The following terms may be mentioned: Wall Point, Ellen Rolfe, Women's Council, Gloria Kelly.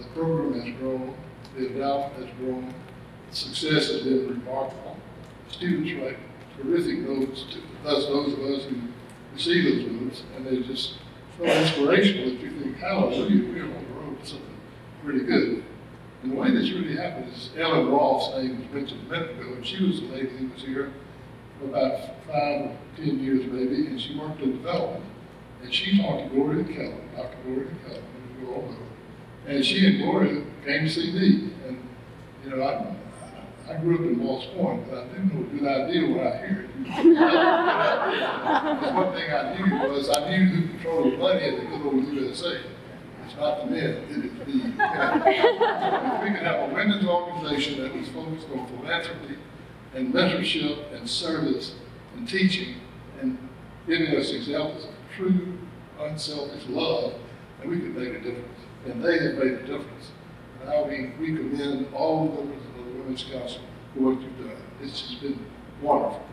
The program has grown, the endowment has grown, success has been remarkable. Students write terrific notes to those of us who receive those notes, and they just so inspirational that you think, hallelujah, we're on the road to something pretty good. And the way this really happened is Ellen Rolfe's name was mentioned a minute ago, and she was the lady who was here for about 5 or 10 years maybe, and she worked in development. And she talked to Gloria Kelly, Dr. Gloria Kelly, who you all know. And she and Gloria came to see me. And, you know, I grew up in Wall Point, but I didn't know a good idea when I heard it. One thing I knew was I knew who controlled the money in the good old USA. It's not the men, it is the We could have a women's organization that was focused on philanthropy and mentorship and service and teaching and giving us examples of true, unselfish love, and we could make a difference. And they have made a difference. And we commend all the members of the Women's Council for what you've done. It's just been wonderful.